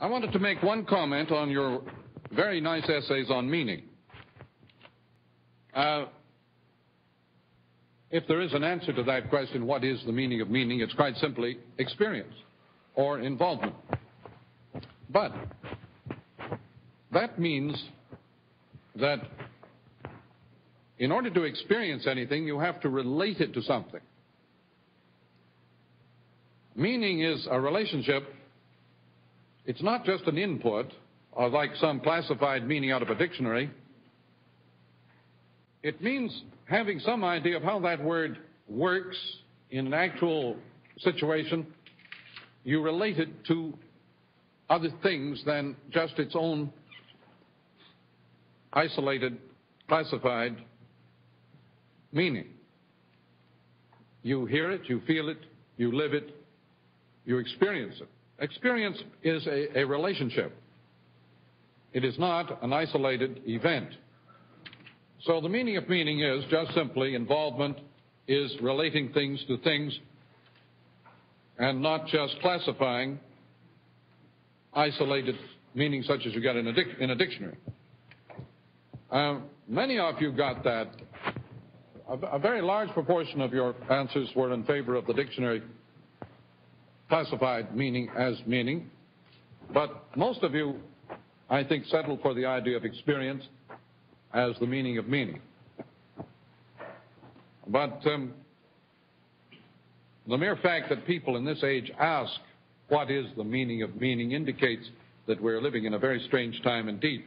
I wanted to make one comment on your very nice essays on meaning. If there is an answer to that question, what is the meaning of meaning, it's quite simply experience or involvement. But that means that in order to experience anything, you have to relate it to something. Meaning is a relationship. It's not just an input, or like some classified meaning out of a dictionary. It means having some idea of how that word works in an actual situation. You relate it to other things than just its own isolated, classified meaning. You hear it, you feel it, you live it, you experience it. Experience is a relationship. It is not an isolated event. So the meaning of meaning is just simply involvement, is relating things to things and not just classifying isolated meanings such as you get in a dictionary. Many of you got that. A very large proportion of your answers were in favor of the dictionary classified meaning as meaning, but most of you, I think, settled for the idea of experience as the meaning of meaning. But the mere fact that people in this age ask what is the meaning of meaning indicates that we're living in a very strange time indeed.